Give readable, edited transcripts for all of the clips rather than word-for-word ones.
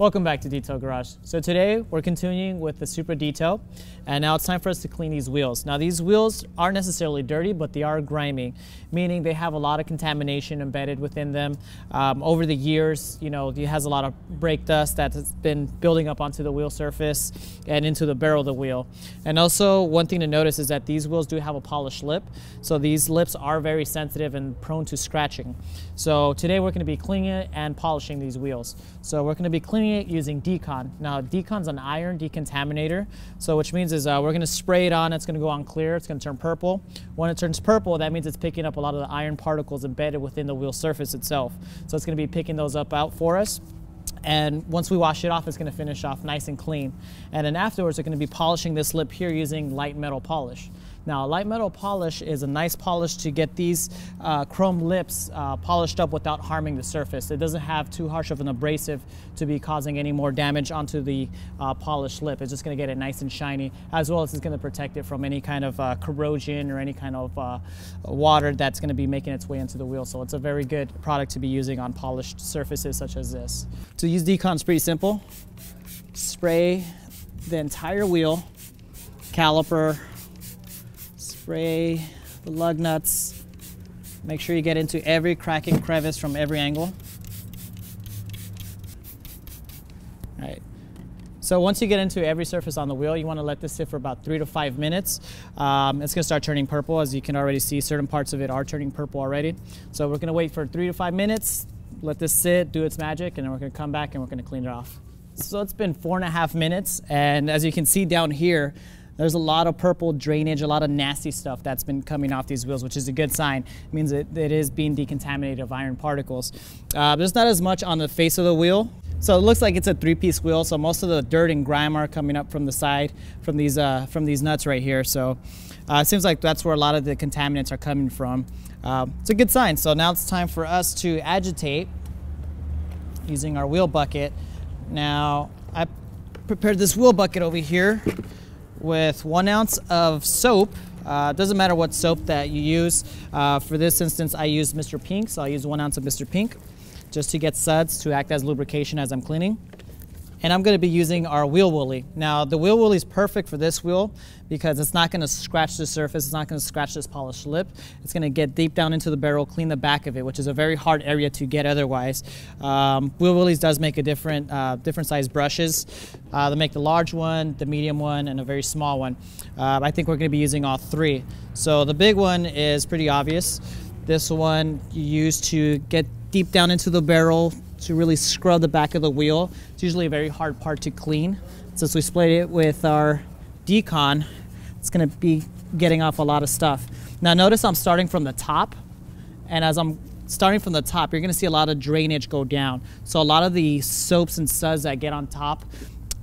Welcome back to Detail Garage. So today we're continuing with the Supra Detail, and now it's time for us to clean these wheels. Now these wheels aren't necessarily dirty, but they are grimy, meaning they have a lot of contamination embedded within them. Over the years, you know, it has a lot of brake dust that has been building up onto the wheel surface and into the barrel of the wheel. And also one thing to notice is that these wheels do have a polished lip, so these lips are very sensitive and prone to scratching. So today we're going to be cleaning it and polishing these wheels. So we're going to be cleaning it using DeCon. Now DeCon's an iron decontaminator, so which means is we're going to spray it on. It's going to go on clear, it's going to turn purple. When it turns purple, that means it's picking up a lot of the iron particles embedded within the wheel surface itself, so it's going to be picking those up out for us. And once we wash it off, it's going to finish off nice and clean. And then afterwards, we're going to be polishing this lip here using light metal polish. Now, light metal polish is a nice polish to get these chrome lips polished up without harming the surface. It doesn't have too harsh of an abrasive to be causing any more damage onto the polished lip. It's just going to get it nice and shiny, as well as it's going to protect it from any kind of corrosion or any kind of water that's going to be making its way into the wheel. So it's a very good product to be using on polished surfaces such as this. To use DeCon is pretty simple. Spray the entire wheel, caliper, spray the lug nuts. Make sure you get into every crack and crevice from every angle. All right. So once you get into every surface on the wheel, you want to let this sit for about 3 to 5 minutes. It's going to start turning purple. As you can already see, certain parts of it are turning purple already. So we're going to wait for 3 to 5 minutes, let this sit, do its magic, and then we're going to come back and we're going to clean it off. So it's been 4.5 minutes, and as you can see down here, there's a lot of purple drainage, a lot of nasty stuff that's been coming off these wheels, which is a good sign. It means it is being decontaminated of iron particles. There's not as much on the face of the wheel. So it looks like it's a three-piece wheel, so most of the dirt and grime are coming up from the side from these nuts right here. So it seems like that's where a lot of the contaminants are coming from. It's a good sign. So now it's time for us to agitate using our wheel bucket. Now I prepared this wheel bucket over here with 1 ounce of soap. Doesn't matter what soap that you use. For this instance, I use Mr. Pink, so I use 1 ounce of Mr. Pink just to get suds to act as lubrication as I'm cleaning. And I'm going to be using our Wheel Woolly. Now the Wheel Woolly is perfect for this wheel because it's not going to scratch the surface, it's not going to scratch this polished lip. It's going to get deep down into the barrel, clean the back of it, which is a very hard area to get otherwise. Wheel Woolies does make a different size brushes. They make the large one, the medium one, and a very small one. I think we're going to be using all three. So the big one is pretty obvious. This one you use to get deep down into the barrel, to really scrub the back of the wheel. It's usually a very hard part to clean. Since we splayed it with our DeCon, it's going to be getting off a lot of stuff. Now notice I'm starting from the top, and as I'm starting from the top, you're going to see a lot of drainage go down. So a lot of the soaps and suds that get on top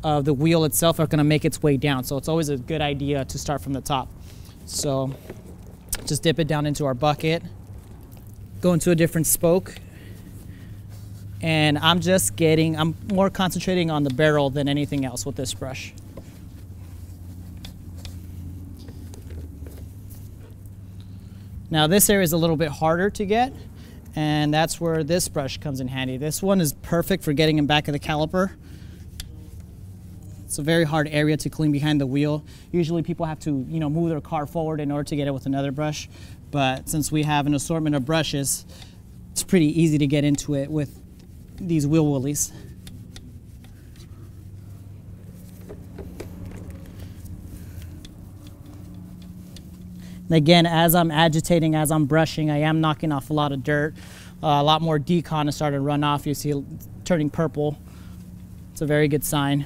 of the wheel itself are going to make its way down. So it's always a good idea to start from the top. So just dip it down into our bucket, go into a different spoke, and I'm more concentrating on the barrel than anything else with this brush. Now this area is a little bit harder to get, and that's where this brush comes in handy. This one is perfect for getting in back of the caliper. It's a very hard area to clean behind the wheel. Usually people have to, you know, move their car forward in order to get it with another brush, but since we have an assortment of brushes, it's pretty easy to get into it with these Wheel Woolies. And again, as I'm agitating, as I'm brushing, I am knocking off a lot of dirt. A lot more DeCon is starting to run off. You see it turning purple. It's a very good sign.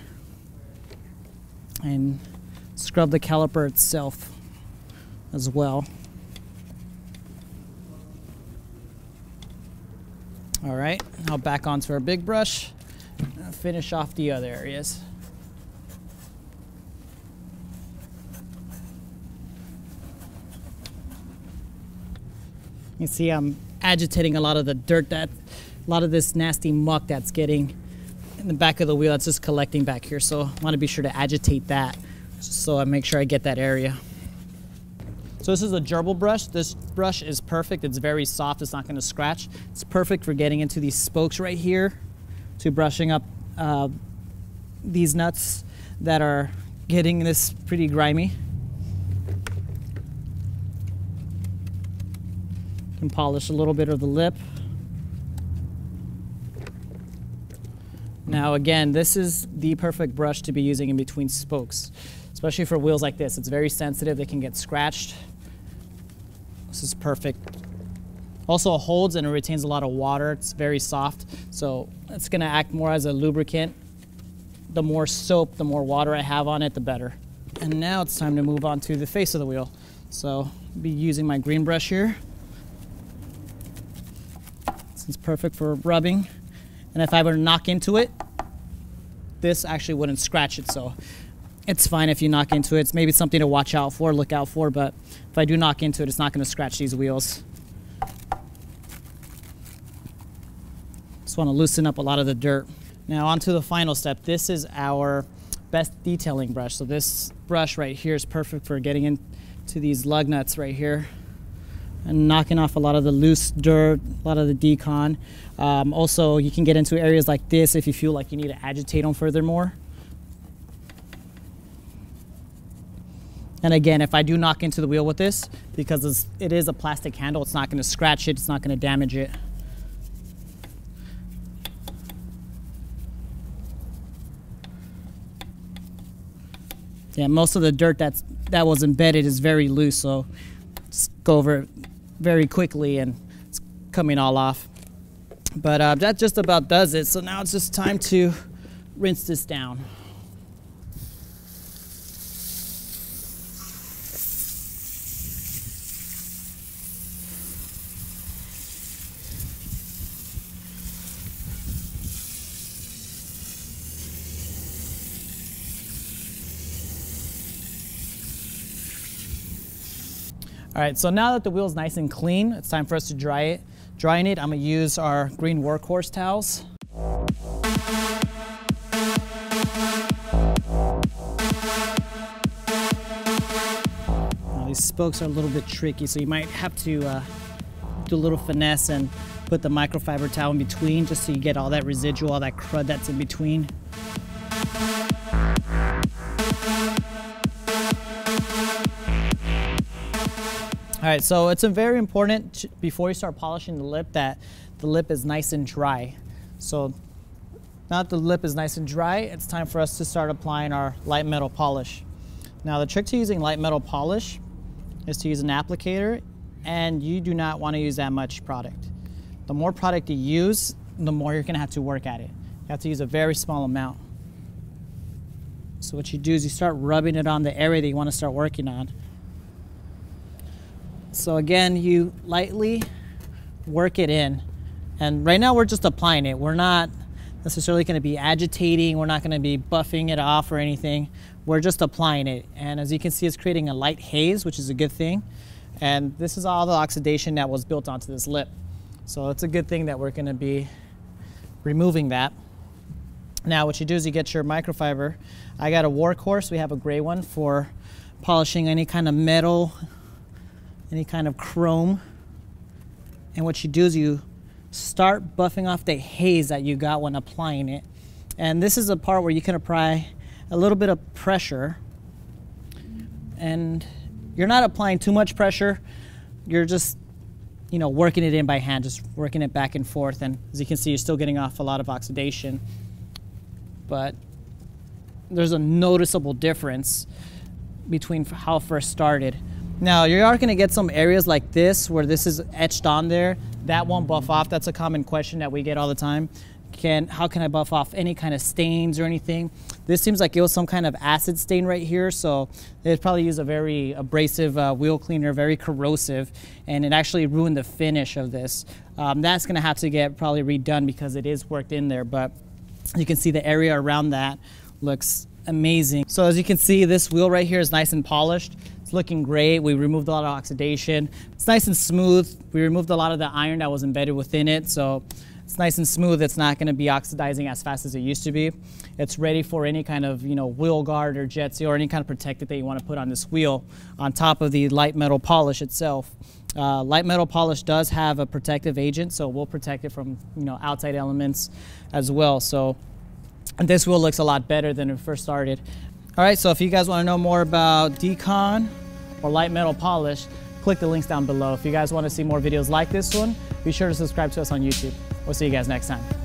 And scrub the caliper itself as well. All right, now back onto our big brush and finish off the other areas. You see I'm agitating a lot of the dirt, a lot of this nasty muck that's getting in the back of the wheel, that's just collecting back here. So I want to be sure to agitate that just so I make sure I get that area. So this is a gerbil brush. This brush is perfect. It's very soft. It's not going to scratch. It's perfect for getting into these spokes right here to brushing up these nuts that are getting this pretty grimy. Can polish a little bit of the lip. Now again, this is the perfect brush to be using in between spokes, especially for wheels like this. It's very sensitive, they can get scratched. This is perfect. Also holds and it retains a lot of water. It's very soft, so it's gonna act more as a lubricant. The more soap, the more water I have on it, the better. And now it's time to move on to the face of the wheel. So I'll be using my green brush here. This is perfect for rubbing. And if I were to knock into it, this actually wouldn't scratch it, so it's fine if you knock into it. It's maybe something to watch out for, look out for, but if I do knock into it, it's not gonna scratch these wheels. Just wanna loosen up a lot of the dirt. Now onto the final step. This is our best detailing brush. So this brush right here is perfect for getting into these lug nuts right here and knocking off a lot of the loose dirt, a lot of the DeCon. Also, you can get into areas like this if you feel like you need to agitate them furthermore. And again, if I do knock into the wheel with this, because it is a plastic handle, it's not gonna scratch it, it's not gonna damage it. Yeah, most of the dirt that was embedded is very loose, so just go over it very quickly and it's coming all off. But that just about does it. So now it's just time to rinse this down. All right, so now that the wheel's nice and clean, it's time for us to dry it. Drying it, I'm gonna use our green workhorse towels. Now, these spokes are a little bit tricky, so you might have to do a little finesse and put the microfiber towel in between just so you get all that residual, all that crud that's in between. All right, so it's very important before you start polishing the lip that the lip is nice and dry. So now that the lip is nice and dry, it's time for us to start applying our light metal polish. Now the trick to using light metal polish is to use an applicator, and you do not want to use that much product. The more product you use, the more you're gonna have to work at it. You have to use a very small amount. So what you do is you start rubbing it on the area that you want to start working on. So again, you lightly work it in. And right now we're just applying it. We're not necessarily gonna be agitating. We're not gonna be buffing it off or anything. We're just applying it. And as you can see, it's creating a light haze, which is a good thing. And this is all the oxidation that was built onto this lip. So it's a good thing that we're gonna be removing that. Now what you do is you get your microfiber. I got a workhorse. We have a gray one for polishing any kind of metal, any kind of chrome. And what you do is you start buffing off the haze that you got when applying it. And this is the part where you can apply a little bit of pressure. And you're not applying too much pressure. You're just, you know, working it in by hand, just working it back and forth. And as you can see, you're still getting off a lot of oxidation. But there's a noticeable difference between how it first started. Now, you are gonna get some areas like this where this is etched on there. That won't buff off. That's a common question that we get all the time. How can I buff off any kind of stains or anything? This seems like it was some kind of acid stain right here, so they'd probably use a very abrasive wheel cleaner, very corrosive, and it actually ruined the finish of this. That's gonna have to get probably redone because it is worked in there, but you can see the area around that looks amazing. So as you can see, this wheel right here is nice and polished. Looking great. We removed a lot of oxidation. It's nice and smooth. We removed a lot of the iron that was embedded within it, so it's nice and smooth. It's not going to be oxidizing as fast as it used to be. It's ready for any kind of, you know, wheel guard or jet seal or any kind of protectant that you want to put on this wheel on top of the light metal polish itself. Light metal polish does have a protective agent, so we'll protect it from, you know, outside elements as well. So And this wheel looks a lot better than it first started. All right, so if you guys want to know more about DeCon or light metal polish, click the links down below. If you guys want to see more videos like this one, be sure to subscribe to us on YouTube. We'll see you guys next time.